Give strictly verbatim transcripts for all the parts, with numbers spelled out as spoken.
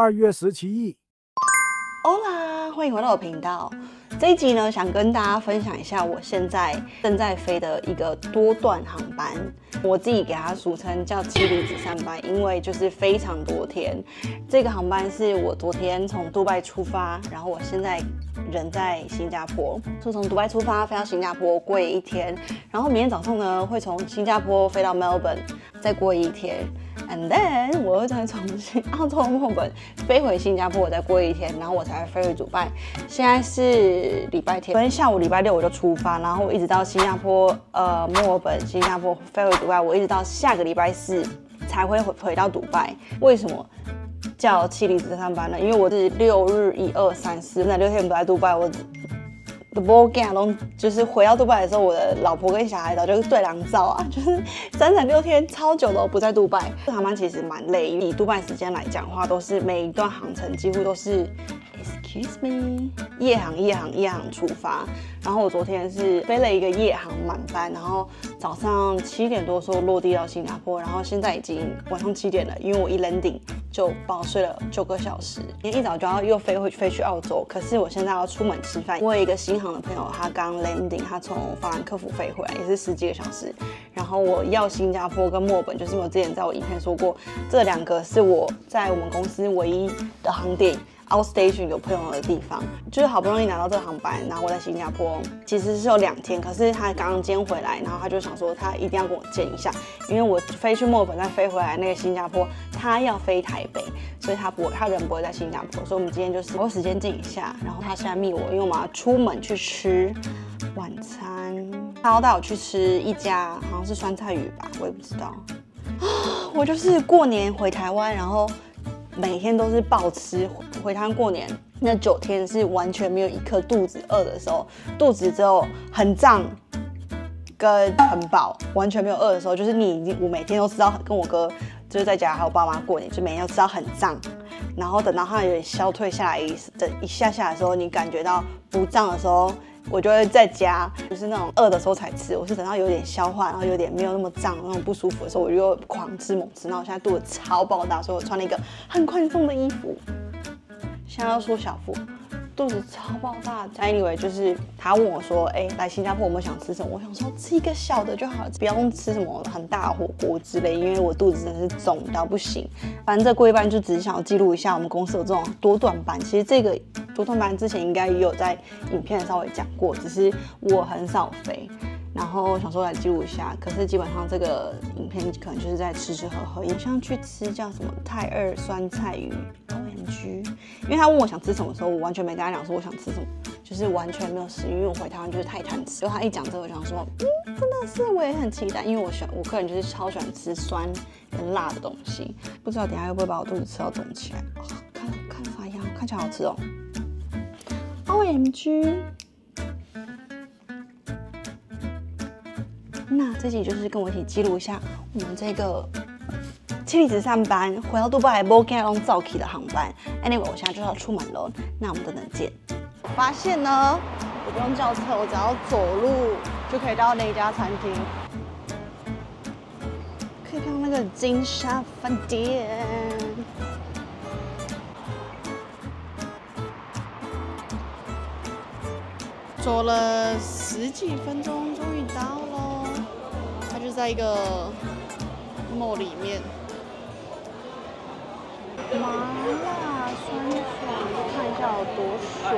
二月十七日。Hola， 欢迎回到我的频道。这一集呢，想跟大家分享一下我现在正在飞的一个多段航班，我自己给它俗称叫“妻离子散班”，因为就是非常多天。这个航班是我昨天从杜拜出发，然后我现在人在新加坡，就从杜拜出发飞到新加坡过一天，然后明天早上呢会从新加坡飞到 Melbourne， 再过一天。And then 我又再重新澳洲墨本飞回新加坡，再过一天，然后我才飞回杜拜。现在是礼拜天，昨天下午礼拜六我就出发，然后我一直到新加坡，呃，墨尔本，新加坡飞回杜拜，我一直到下个礼拜四才会回回到杜拜。为什么叫妻离子散班呢？因为我是六日一二三四那六天不在杜拜，我。The ball game， 就是回到杜拜的时候，我的老婆跟小孩早就对狼照啊，就是整整六天超久都不在杜拜。这航班其实蛮累，以杜拜时间来讲的话，都是每一段航程几乎都是 excuse me 夜航夜航夜航出发。然后我昨天是飞了一个夜航满班，然后早上七点多的时候落地到新加坡，然后现在已经晚上七点了，因为我一 landing 就爆睡了九个小时。今天一早就要又飞回飞去澳洲，可是我现在要出门吃饭，因为一个新航的朋友他刚 landing， 他从法兰克福飞回来也是十几个小时。然后我要新加坡跟墨尔本，就是我之前在我影片说过，这两个是我在我们公司唯一的航点。Outstation 有朋友的地方，就是好不容易拿到这个航班，然后我在新加坡其实是有两天，可是他刚刚今天回来，然后他就想说他一定要跟我见一下，因为我飞去墨尔本再飞回来那个新加坡，他要飞台北，所以他不他人不会在新加坡，所以我们今天就是有时间见一下，然后他现在密我，因为我们要出门去吃晚餐，他要带我去吃一家好像是酸菜鱼吧，我也不知道，我就是过年回台湾，然后。每天都是暴吃，回台湾过年那九天是完全没有一颗肚子饿的时候，肚子只有很胀跟很饱，完全没有饿的时候，就是你我每天都吃到，跟我哥就是在家还有爸妈过年，就每天都吃到很胀，然后等到它有点消退下来一等一下下的时候，你感觉到不胀的时候。我就会在家，就是那种饿的时候才吃。我是等到有点消化，然后有点没有那么胀、那种不舒服的时候，我就狂吃猛吃。然后我现在肚子超爆大，所以我穿了一个很宽松的衣服。现在要缩小腹，肚子超爆大。Anyway， 就是他问我说：“哎、欸，来新加坡我们想吃什么？”我想说吃一个小的就好了，不用吃什么很大的火锅之类，因为我肚子真的是肿到不行。反正这过一半就只是想要记录一下我们公司有这种多段班。其实这个。多段班之前应该也有在影片稍微讲过，只是我很少飞，然后想说来记录一下。可是基本上这个影片可能就是在吃吃喝喝，也像去吃叫什么泰二酸菜鱼 O M G， 因为他问我想吃什么的时候，我完全没跟他讲说我想吃什么，就是完全没有食欲。因为我回台湾就是太贪吃，然后他一讲这个，我想说，嗯，真的是我也很期待，因为我喜欢，我个人就是超喜欢吃酸跟辣的东西。不知道等一下会不会把我肚子吃到肿起来？哦，看看发痒，看起来好吃哦。O M G， 那这集就是跟我一起记录一下我们这个妻离子散班回到杜拜没走到早起的航班。Anyway， 我现在就要出门了，那我们等等见。发现呢，我不用叫车，我只要走路就可以到那家餐厅。可以看到那个金沙饭店。走了十几分钟，终于到喽。它就在一个 mall 里面。麻辣酸爽，看一下有多爽。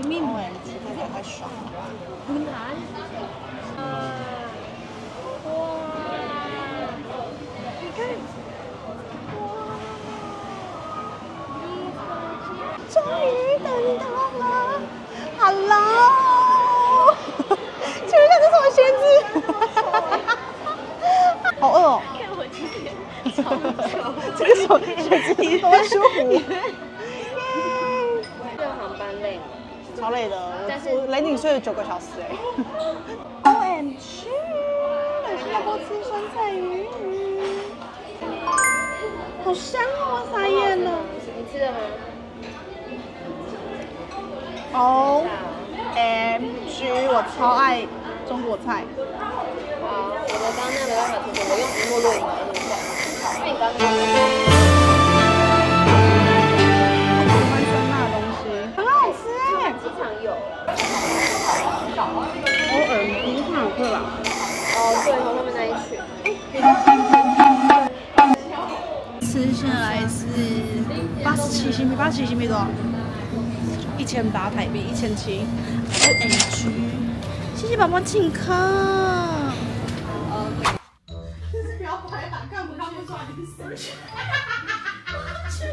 你面膜也是看起来太爽了吧？你看。终于等到了 ，Hello， 请问一下这是我鞋子，好饿哦！看我今天超丑，这个手鞋子多舒服。这个航班累吗？超累的，我雷顶睡了九个小时哎。O M G， 新加坡吃酸菜鱼，好香哦！我傻眼了，你吃了吗？哦，哎、超爱中国菜。好，我们刚刚那个很清楚，我用屏幕录影了，对不对？那你刚刚喜欢酸辣的东西，很好吃哎。机场有，偶尔机场会吧。哦，对，从他们那一群。吃下来是八十七新币，八十七新币多少？ 一千八台币，一千七。O M G！ 谢谢宝宝请客。就是不要拍打，看不到就抓你死。我去，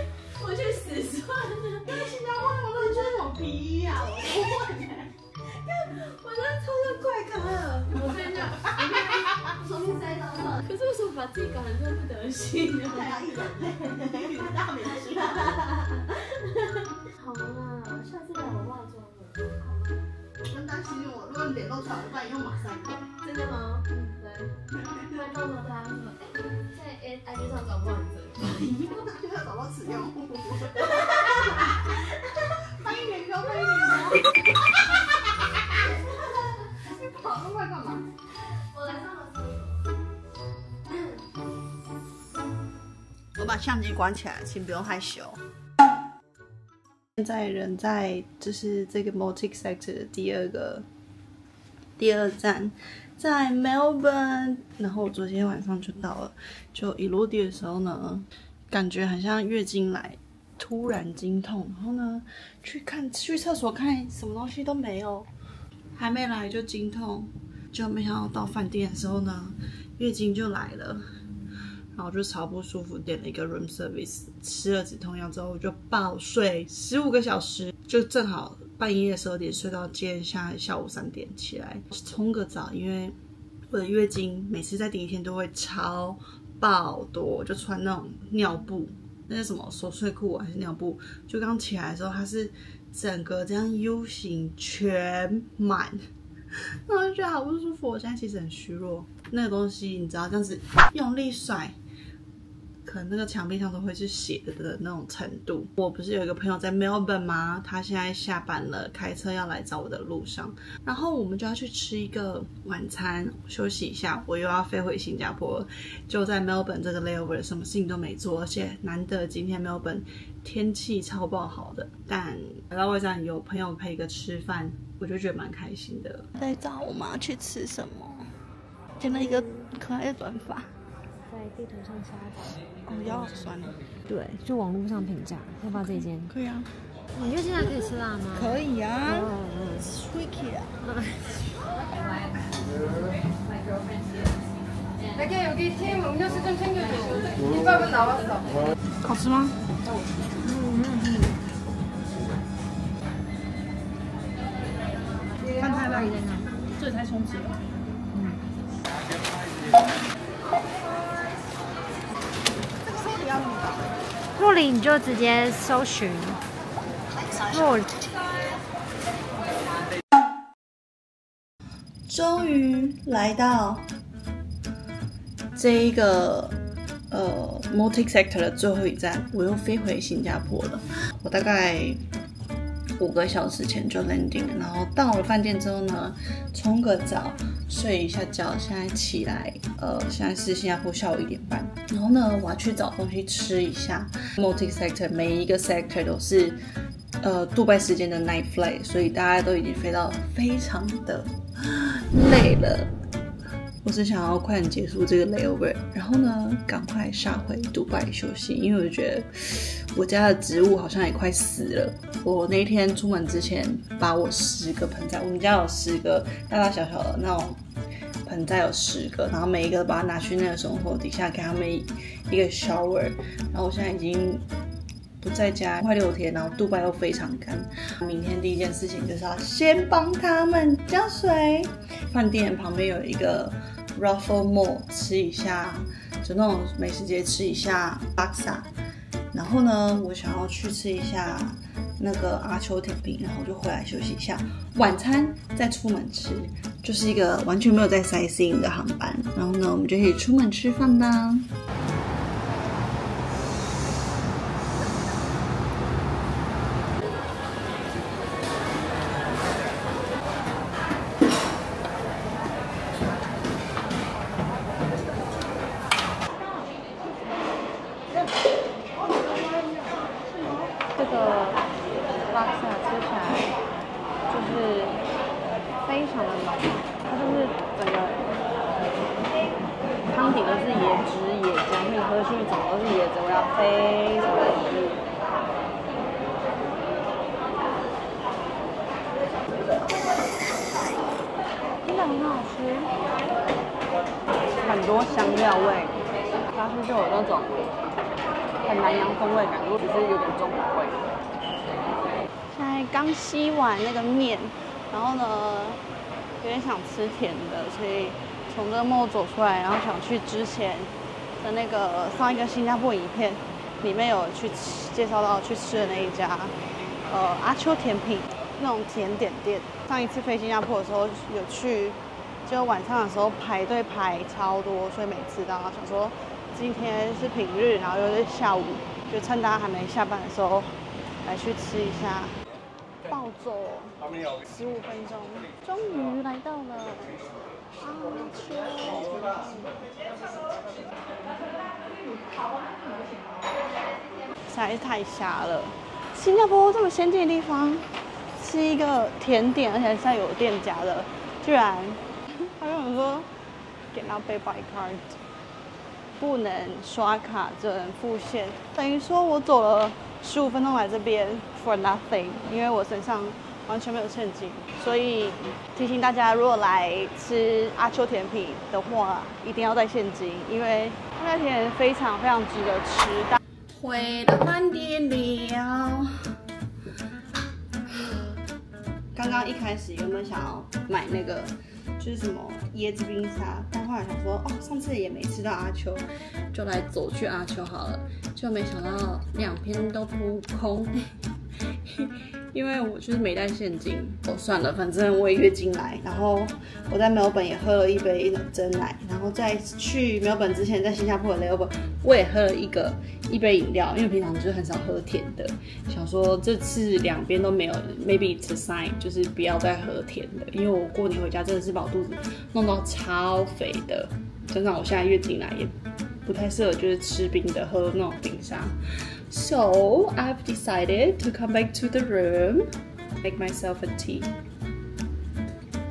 我去死算了。但是新加坡他们穿那种皮衣啊，我不会。我真的超像怪咖了。我真的，我重新塞到了。可是为什么把自己搞成这副德行呢？太阳一整天，你大美食。好了。 下次来我化妆了，真担心我，如果脸露出来，我半夜马上真的吗？嗯，对。拍照的他，哎，在 I G 上找不到你这个，我就要找到此用。翻一脸，翻一脸。你跑那么快干嘛？我来上个厕所。我把相机关起来，请不用害羞。 现在人在就是这个 Motic Sector 的第二个第二站，在 Melbourne。然后我昨天晚上就到了，就一落地的时候呢，感觉很像月经来，突然经痛。然后呢，去看去厕所看什么东西都没有，还没来就经痛，就没想到到饭店的时候呢，月经就来了。 然后就超不舒服，点了一个 room service， 吃了止痛药之后我就爆睡十五个小时，就正好半夜十二点睡到今天下下午三点起来冲个澡，因为我的月经每次在第一天都会超爆多，我就穿那种尿布，那是什么手睡裤还是尿布？就刚起来的时候它是整个这样 U 型全满。 那我就觉得好不舒服，我现在其实很虚弱。那个东西你知道，这样子用力甩，可能那个墙壁上都会是血的的那种程度。我不是有一个朋友在 Melbourne 吗？他现在下班了，开车要来找我的路上，然后我们就要去吃一个晚餐，休息一下。我又要飞回新加坡，就在 Melbourne 这个 layover， 什么事情都没做，而且难得今天 Melbourne 天气超爆好的，但来到外站有朋友陪个吃饭。 我就觉得蛮开心的。在找我妈去吃什么？剪了一个可爱的短发，在地图上刷到。哦，腰好酸哦。对，就网络上评价，要不要这一间？可以啊。你就现在可以吃辣吗？可以啊。嗯 ，sweet 啊。大家有给天门，要是真真有有，你爸爸拿了手。好吃吗？嗯嗯嗯。 看太辣了，这太充实了。嗯。若里你就直接搜寻若里。终于来到这一个呃 Motic Sector 的最后一站，我又飞回新加坡了。我大概。 五个小时前就 landing， 然后到了饭店之后呢，冲个澡，睡一下觉。现在起来，呃，现在是新加坡下午一点半。然后呢，我要去找东西吃一下。Motic Sector 每一个 sector 都是呃，杜拜时间的 night flight， 所以大家都已经飞到非常的累了。我是想要快点结束这个 layover， 然后呢，赶快下回杜拜休息，因为我觉得我家的植物好像也快死了。 我那天出门之前，把我十个盆栽，我们家有十个大大小小的那种盆栽有十个，然后每一个把它拿去那个生活底下给他们一个 shower。然后我现在已经不在家快六天，然后杜拜又非常干。明天第一件事情就是要先帮他们浇水。饭店旁边有一个 Raffle Mall， 吃一下就那种美食街吃一下 Laksa。然后呢，我想要去吃一下。 那个阿秋甜饼，然后我就回来休息一下，晚餐再出门吃，就是一个完全没有在塞适应的航班。然后呢，我们就可以出门吃饭啦。啡什么的。真的很好吃，很多香料味，它是不是有那种很南洋风味感，如果只是有点中国味。现在刚吸完那个面，然后呢，有点想吃甜的，所以从这个mall走出来，然后想去之前。 的那个上一个新加坡影片里面有去介绍到去吃的那一家，呃阿秋甜品那种甜点店。上一次飞新加坡的时候有去，就晚上的时候排队排超多，所以没吃到。想说今天是平日，然后又是下午，就趁大家还没下班的时候来去吃一下。暴走，十五分钟，终于来到了。 阿秋，实在是太瞎了！新加坡这么先进的地方，吃一个甜点，而且是在有店家的，居然他跟我说 get not pay by card， 不能刷卡，只能付现。等于说我走了十五分钟来这边 for nothing， 因为我身上。 完全没有现金，所以提醒大家，如果来吃阿秋甜品的话，一定要带现金，因为它那甜非常非常值得吃到。回到饭店了，刚刚一开始原本想要买那个就是什么椰子冰沙，但后来想说，哦，上次也没吃到阿秋，就来走去阿秋好了，就没想到两边都扑空。因为我就是没带现金，我、哦、算了，反正我也月经来，然后我在 Melbourne 也喝了一杯真奶，然后在去 Melbourne 之前，在新加坡的 Melbourne 我也喝了一个一杯饮料，因为平常就是很少喝甜的，想说这次两边都没有 ，maybe it's a sign， 就是不要再喝甜的，因为我过年回家真的是把我肚子弄到超肥的，加上我现在月经来也不太适合就是吃冰的，喝那种冰沙。 So I've decided to come back to the room, make myself a tea,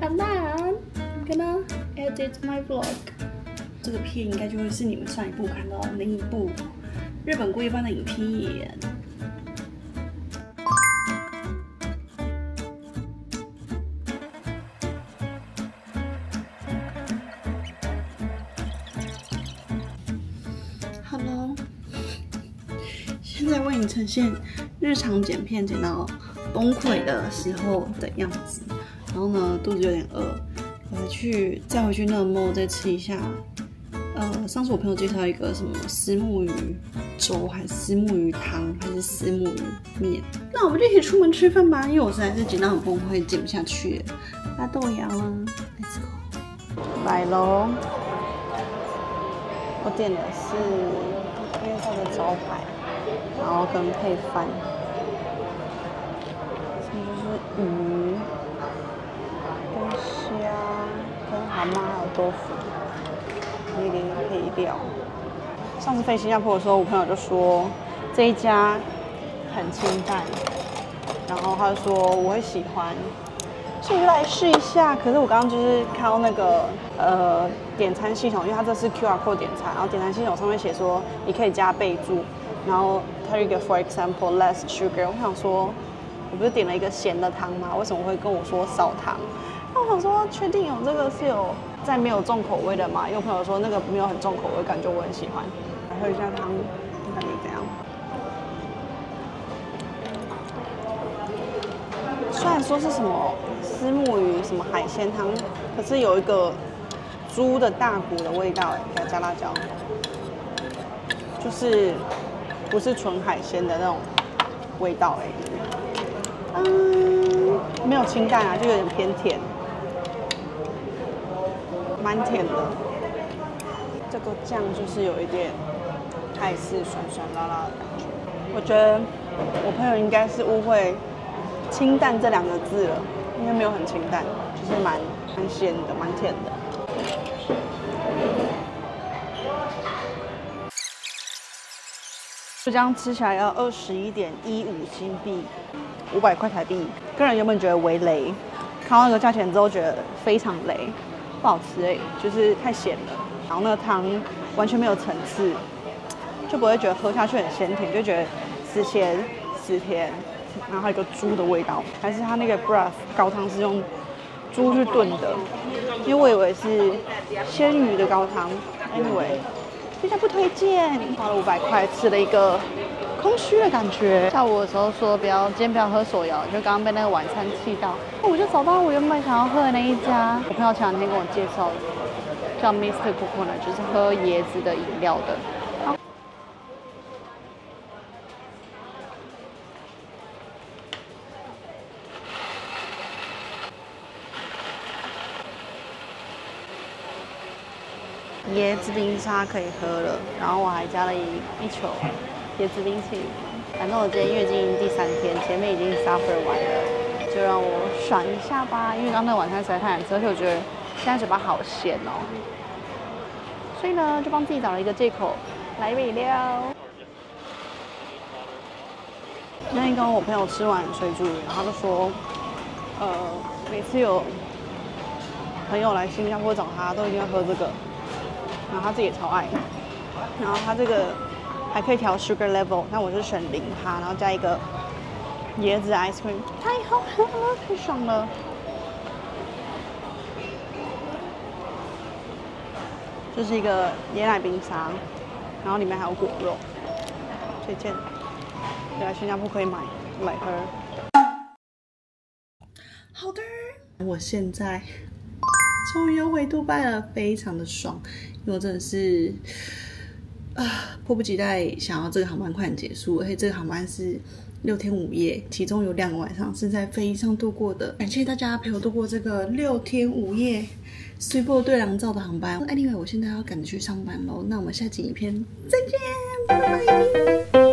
and then I'm gonna edit my vlog. 这个片应该就会是你们上一部看到的那一部日本规范的影片。Hello. 现在为你呈现日常剪片剪到崩溃的时候的样子，然后呢，肚子有点饿，我回去再回去那个mall再吃一下。呃，上次我朋友介绍一个什么虱目鱼粥，还是虱目鱼汤，还是虱目鱼面，那我们就一起出门吃饭吧，因为我实在是剪到很崩溃，剪不下去了。拉豆芽啊 ，Let's go， 来喽！我点的是因为它的招牌。 然后跟配饭，这就是鱼、跟虾、跟蛤蟆还有豆腐，一点配料。上次飞新加坡的时候，我朋友就说这一家很清淡，然后他就说我会喜欢，所以就来试一下。可是我刚刚就是看到那个呃点餐系统，因为它这是 Q R code 点餐，然后点餐系统上面写说你可以加备注。 然后它有一个 for example less sugar， 我想说，我不是点了一个咸的汤吗？为什么会跟我说少糖？那我想说，确定有这个是有在没有重口味的吗？有朋友说那个没有很重口味，感觉我很喜欢。来喝一下汤，感觉怎样？虽然说是什么虱目鱼什么海鲜汤，可是有一个猪的大骨的味道，给它加辣椒，就是。 不是纯海鲜的那种味道哎、欸，嗯，没有清淡啊，就有点偏甜，蛮甜的。这个酱就是有一点泰式酸酸辣辣的感觉。我觉得我朋友应该是误会“清淡”这两个字了，因为没有很清淡，就是蛮蛮鲜的，蛮甜的。 就这样吃起来要二十一点一五新币，五百块台币。个人原本觉得微雷，看到那个价钱之后觉得非常雷，不好吃哎、欸，就是太咸了。然后那个汤完全没有层次，就不会觉得喝下去很鲜甜，就觉得死咸死甜。然后还有一个猪的味道，还是它那个 broth 高汤是用猪去炖的，因为我以为是鲜鱼的高汤。Anyway， 非常不推荐，花了五百块吃了一个空虚的感觉。下午的时候说不要，今天不要喝手摇，就刚刚被那个晚餐气到，我就找到我原本想要喝的那一家。我朋友前两天跟我介绍的，叫 Mister Coconut， 就是喝椰子的饮料的。 椰子冰沙可以喝了，然后我还加了一一球椰子冰淇淋。反正我今天月经第三天，前面已经 suffer 完了，就让我爽一下吧。因为刚才晚餐实在太难吃，而且我觉得现在嘴巴好咸哦，所以呢，就帮自己找了一个借口来一杯饮料。那天跟我朋友吃完水煮鱼，他就说，呃，每次有朋友来新加坡找他，都一定要喝这个。 然后他自己也超爱，然后他这个还可以调 sugar level， 那我就选零趴，然后加一个椰子 ice cream， 太好喝了，太爽了。就是一个椰奶冰沙，然后里面还有果肉，推荐。来新加坡可以买来喝。好的，我现在。 终于又回杜拜了，非常的爽，因为我真的是啊，迫不及待想要这个航班快点结束，而且这个航班是六天五夜，其中有两个晚上是在飞机上度过的。感谢大家陪我度过这个六天五夜随波对狼照的航班。Anyway， 我现在要赶着去上班喽，那我们下集影片再见，拜拜。